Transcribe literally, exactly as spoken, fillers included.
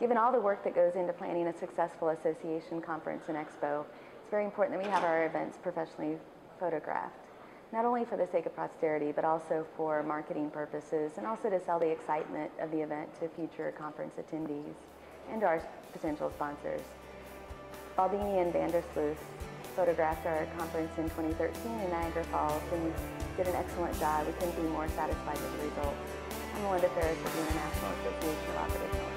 Given all the work that goes into planning a successful association conference and expo, it's very important that we have our events professionally photographed, not only for the sake of posterity, but also for marketing purposes, and also to sell the excitement of the event to future conference attendees and our potential sponsors. Baldini and Vandersluys photographed our conference in twenty thirteen in Niagara Falls, and we did an excellent job. We couldn't be more satisfied with the results. I'm Melinda Ferris of the International Association of Operational